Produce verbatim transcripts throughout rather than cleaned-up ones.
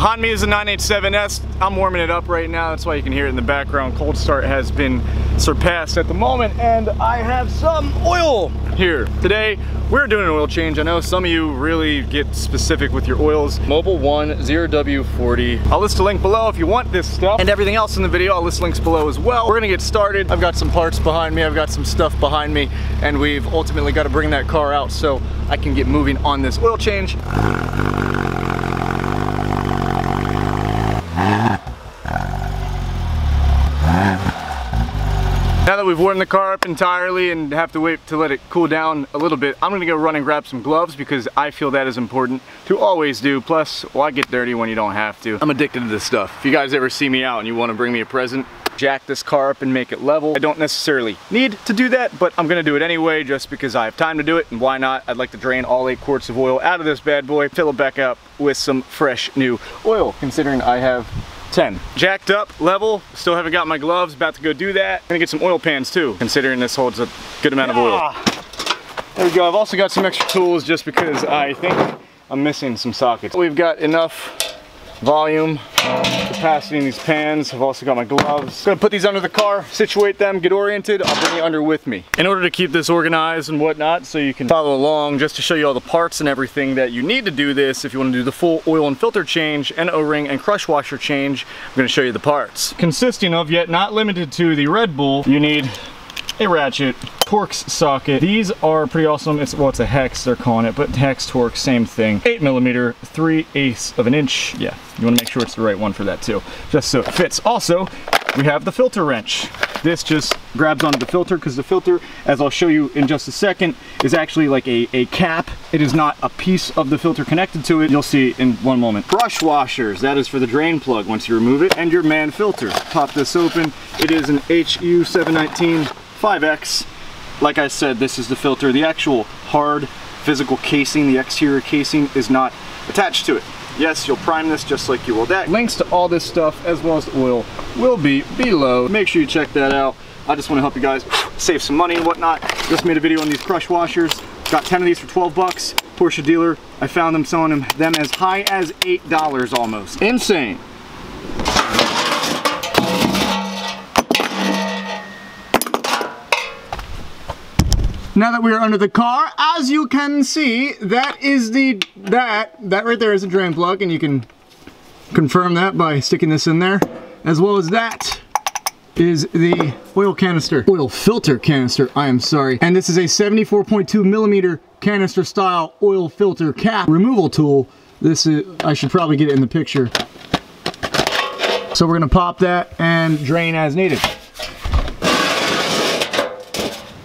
Behind me is a nine eighty-seven S. I'm warming it up right now. That's why you can hear it in the background. Cold start has been surpassed at the moment, and I have some oil here. Today, we're doing an oil change. I know some of you really get specific with your oils. Mobil one, zero W forty. I'll list a link below if you want this stuff. And everything else in the video, I'll list links below as well. We're gonna get started. I've got some parts behind me. I've got some stuff behind me, and we've ultimately got to bring that car out so I can get moving on this oil change. Now that we've warmed the car up entirely and have to wait to let it cool down a little bit, I'm gonna go run and grab some gloves because I feel that is important to always do. Plus, why get dirty when you don't have to? I'm addicted to this stuff. If you guys ever see me out and you wanna bring me a present, jack this car up and make it level. I don't necessarily need to do that, but I'm gonna do it anyway just because I have time to do it, and why not? I'd like to drain all eight quarts of oil out of this bad boy, fill it back up with some fresh new oil, considering I have ten. Jacked up, level, still haven't got my gloves, about to go do that. Gonna get some oil pans too, considering this holds a good amount yeah. of oil. There we go. I've also got some extra tools just because I think I'm missing some sockets. We've got enough volume, capacity in these pans. I've also got my gloves. Gonna put these under the car, situate them, get oriented. I'll bring you under with me. In order to keep this organized and whatnot, so you can follow along, just to show you all the parts and everything that you need to do this, if you wanna do the full oil and filter change and O-ring and crush washer change, I'm gonna show you the parts. Consisting of, yet not limited to, the Red Bull, you need a ratchet, Torx socket. These are pretty awesome. It's, well, it's a hex, they're calling it, but hex, Torx, same thing. Eight millimeter, three eighths of an inch. Yeah, you wanna make sure it's the right one for that too, just so it fits. Also, we have the filter wrench. This just grabs onto the filter because the filter, as I'll show you in just a second, is actually like a, a cap. It is not a piece of the filter connected to it. You'll see in one moment. Brush washers, that is for the drain plug once you remove it, and your man filter. Pop this open. It is an H U seven nineteen five X. Like I said, this is the filter. The actual hard physical casing, the exterior casing, is not attached to it. Yes, you'll prime this just like you will that. Links to all this stuff, as well as the oil, will be below. Make sure you check that out. I just want to help you guys save some money and whatnot. Just made a video on these crush washers. Got ten of these for twelve bucks. Porsche dealer, I found them selling them, them as high as eight dollars almost. Insane. Now that we are under the car, as you can see, that is the, that, that right there is a drain plug, and you can confirm that by sticking this in there, as well as that is the oil canister, oil filter canister, I am sorry. And this is a seventy-four point two millimeter canister style oil filter cap removal tool. This is, I should probably get it in the picture. So we're gonna pop that and drain as needed.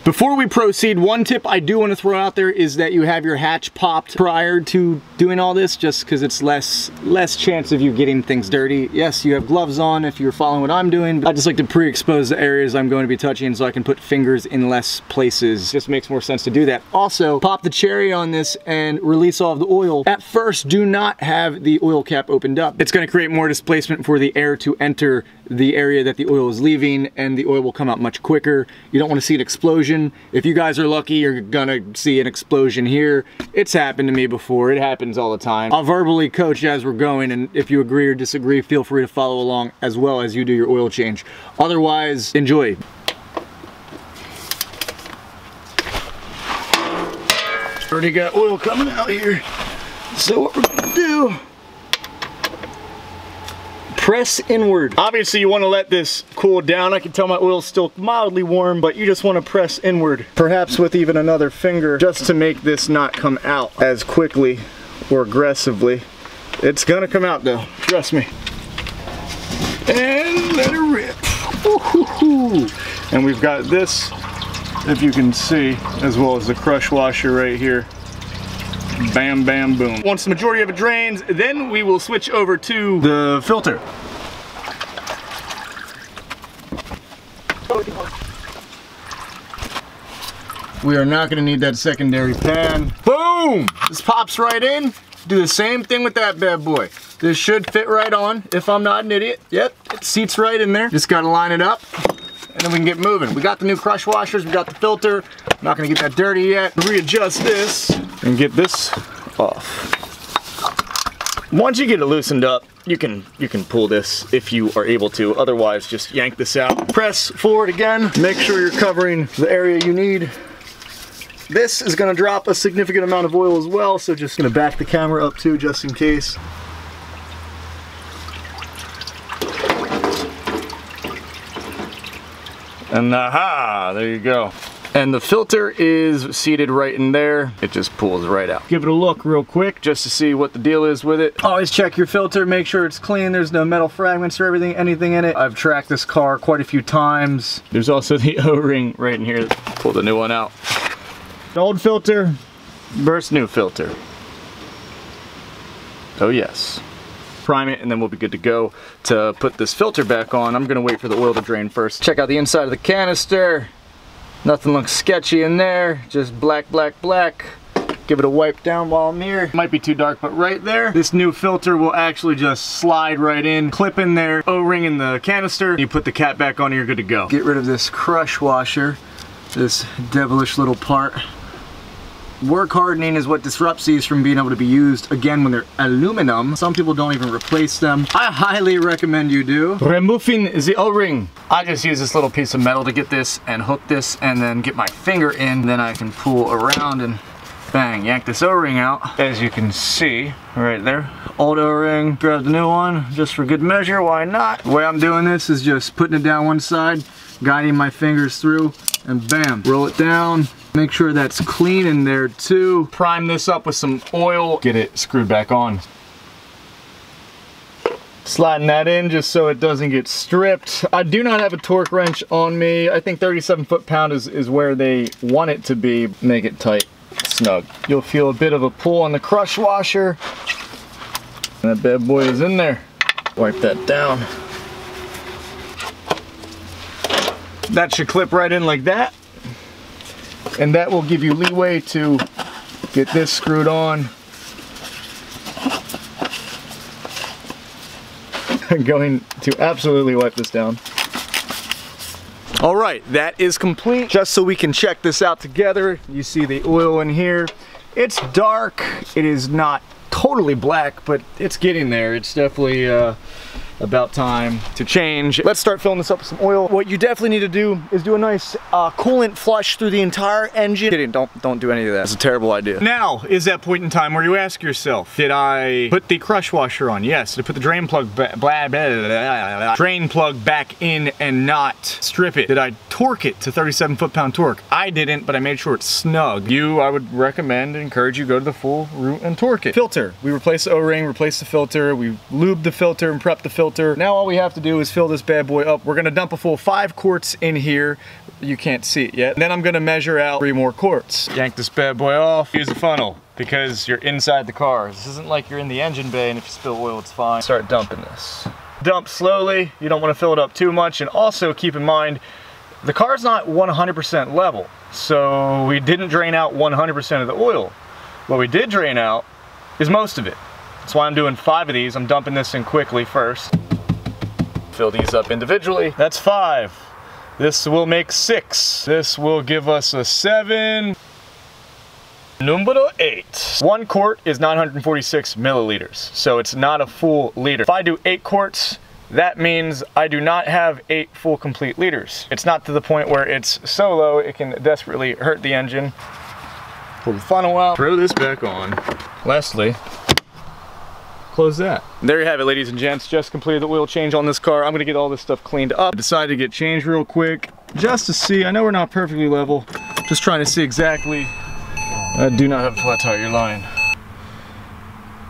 Before we proceed, one tip I do want to throw out there is that you have your hatch popped prior to doing all this, just because it's less less chance of you getting things dirty. Yes, you have gloves on if you're following what I'm doing, but I just like to pre-expose the areas I'm going to be touching so I can put fingers in less places. Just makes more sense to do that. Also, pop the cherry on this and release all of the oil. At first, do not have the oil cap opened up. It's going to create more displacement for the air to enter the area that the oil is leaving, and the oil will come out much quicker. You don't want to see an explosion. If you guys are lucky, you're gonna see an explosion here. It's happened to me before. It happens all the time. I'll verbally coach as we're going, and if you agree or disagree, feel free to follow along as well as you do your oil change. Otherwise, enjoy. Already got oil coming out here. So what we're gonna do, press inward. Obviously you want to let this cool down. I can tell my oil's still mildly warm, but you just want to press inward. Perhaps with even another finger, just to make this not come out as quickly or aggressively. It's gonna come out though, trust me. And let it rip. Woo-hoo-hoo. And we've got this, if you can see, as well as the crush washer right here. Bam, bam, boom. Once the majority of it drains, then we will switch over to the filter. We are not gonna need that secondary pan. Boom! This pops right in. Do the same thing with that bad boy. This should fit right on, if I'm not an idiot. Yep, it seats right in there. Just gotta line it up, and then we can get moving. We got the new crush washers, we got the filter. I'm not gonna get that dirty yet. Readjust this and get this off. Once you get it loosened up, you can you can pull this if you are able to. Otherwise, just yank this out. Press forward again. Make sure you're covering the area you need. This is gonna drop a significant amount of oil as well, so just gonna back the camera up too, just in case. And aha, there you go. And the filter is seated right in there. It just pulls right out. Give it a look real quick just to see what the deal is with it. Always check your filter, make sure it's clean. There's no metal fragments or everything, anything in it. I've tracked this car quite a few times. There's also the O-ring right in here. Pull the new one out. Old filter versus new filter. Oh yes. Prime it and then we'll be good to go to put this filter back on. I'm gonna wait for the oil to drain first. Check out the inside of the canister. Nothing looks sketchy in there, just black, black, black. Give it a wipe down while I'm here. Might be too dark, but right there, this new filter will actually just slide right in, clip in there, O-ring in the canister, you put the cap back on and you're good to go. Get rid of this crush washer, this devilish little part. Work hardening is what disrupts these from being able to be used again when they're aluminum. Some people don't even replace them. I highly recommend you do. Removing the O-ring. I just use this little piece of metal to get this and hook this and then get my finger in. Then I can pull around and bang, yank this O-ring out. As you can see right there. Old O-ring, grab the new one just for good measure, why not? The way I'm doing this is just putting it down one side, guiding my fingers through, and bam, roll it down. Make sure that's clean in there too. Prime this up with some oil. Get it screwed back on. Sliding that in just so it doesn't get stripped. I do not have a torque wrench on me. I think thirty-seven foot pound is, is where they want it to be. Make it tight, snug. You'll feel a bit of a pull on the crush washer. That bad boy is in there. Wipe that down. That should clip right in like that. And that will give you leeway to get this screwed on. I'm going to absolutely wipe this down. All right, that is complete. Just so we can check this out together, you see the oil in here. It's dark, it is not totally black, but it's getting there. It's definitely uh, about time to change. Let's start filling this up with some oil. What you definitely need to do is do a nice uh, coolant flush through the entire engine. Kidding, don't, don't do any of that. It's a terrible idea. Now is that point in time where you ask yourself, did I put the crush washer on? Yes. Did I put the drain plug, blah, blah, blah, blah, blah, drain plug back in and not strip it? Did I torque it to thirty-seven foot pound torque? I didn't, but I made sure it's snug. You, I would recommend, encourage you go to the full route and torque it. Filter. We replace the O-ring, replace the filter. We lube the filter and prep the filter. Now all we have to do is fill this bad boy up. We're gonna dump a full five quarts in here. You can't see it yet. Then I'm gonna measure out three more quarts. Yank this bad boy off. Use a funnel because you're inside the car. This isn't like you're in the engine bay and if you spill oil, it's fine. Start dumping this. Dump slowly. You don't wanna fill it up too much. And also keep in mind, the car's not one hundred percent level. So we didn't drain out one hundred percent of the oil. What we did drain out is most of it. That's why I'm doing five of these. I'm dumping this in quickly first. Fill these up individually. That's five. This will make six. This will give us a seven. Number eight. One quart is nine hundred forty-six milliliters, so it's not a full liter. If I do eight quarts, that means I do not have eight full complete liters. It's not to the point where it's so low, it can desperately hurt the engine. Pull the funnel out. Throw this back on. Lastly, close that. There you have it, ladies and gents. Just completed the oil change on this car. I'm gonna get all this stuff cleaned up. I decided to get changed real quick just to see. I know we're not perfectly level. Just trying to see exactly. I do not have a flat tire, you're lying.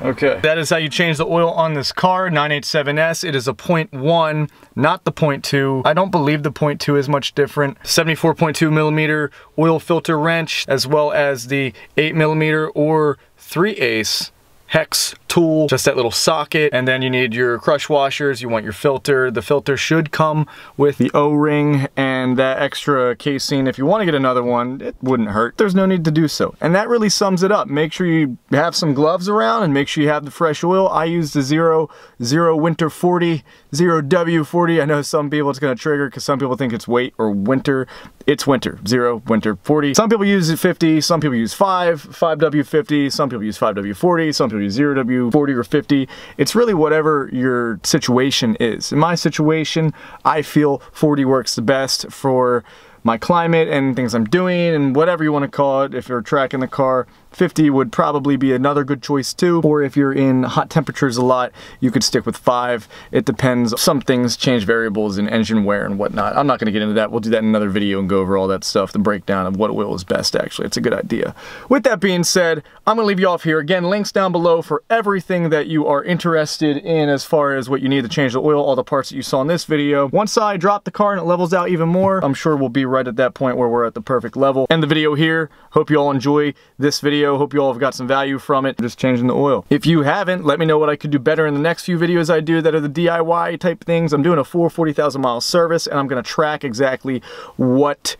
Okay, that is how you change the oil on this car, nine eighty-seven S. It is a point one, not the point two. I don't believe the point two is much different. seventy-four point two millimeter oil filter wrench, as well as the eight millimeter or three eighths hex tool, just that little socket, and then you need your crush washers, you want your filter. The filter should come with the O-ring and that extra casing. If you want to get another one, it wouldn't hurt. There's no need to do so. And that really sums it up. Make sure you have some gloves around and make sure you have the fresh oil. I use the zero, zero winter forty, zero W forty. I know some people it's going to trigger because some people think it's weight or winter. It's winter, zero, winter, forty. Some people use fifty, some people use five, five W fifty, some people use five W forty, some people use zero W to forty or fifty. It's really whatever your situation is. In my situation, I feel forty works the best for my climate and things I'm doing and whatever you want to call it. If you're tracking the car, fifty would probably be another good choice too. Or if you're in hot temperatures a lot, you could stick with five. It depends. Some things change variables in engine wear and whatnot. I'm not going to get into that. We'll do that in another video and go over all that stuff, the breakdown of what oil is best actually. It's a good idea. With that being said, I'm going to leave you off here. Again, links down below for everything that you are interested in as far as what you need to change the oil, all the parts that you saw in this video. Once I drop the car and it levels out even more, I'm sure we'll be right at that point where we're at the perfect level. End the video here. Hope you all enjoy this video. Hope you all have got some value from it. Just changing the oil. If you haven't, let me know what I could do better in the next few videos I do that are the D I Y type things. I'm doing a full forty thousand mile service and I'm going to track exactly what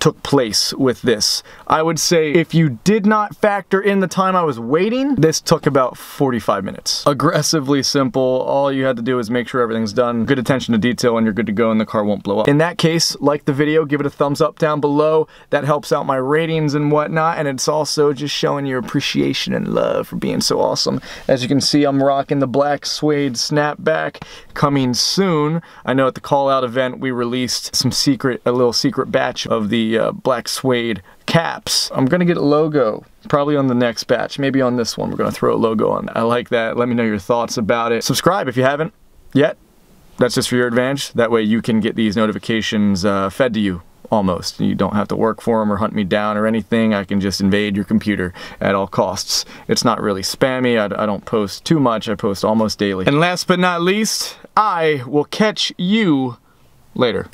took place with this. I would say if you did not factor in the time I was waiting, this took about forty-five minutes. Aggressively simple. All you had to do is make sure everything's done. Good attention to detail and you're good to go and the car won't blow up. In that case, like the video, give it a thumbs up down below. That helps out my ratings and whatnot, and it's also just showing your appreciation and love for being so awesome. As you can see, I'm rocking the black suede snapback, coming soon. I know at the call out event we released some secret, a little secret batch of the The, uh, black suede caps. I'm gonna get a logo probably on the next batch. Maybe on this one we're gonna throw a logo on. I like that. Let me know your thoughts about it. Subscribe if you haven't yet. That's just for your advantage. That way you can get these notifications uh, fed to you almost. You don't have to work for them or hunt me down or anything. I can just invade your computer at all costs. It's not really spammy. I, I don't post too much. I post almost daily. And last but not least, I will catch you later.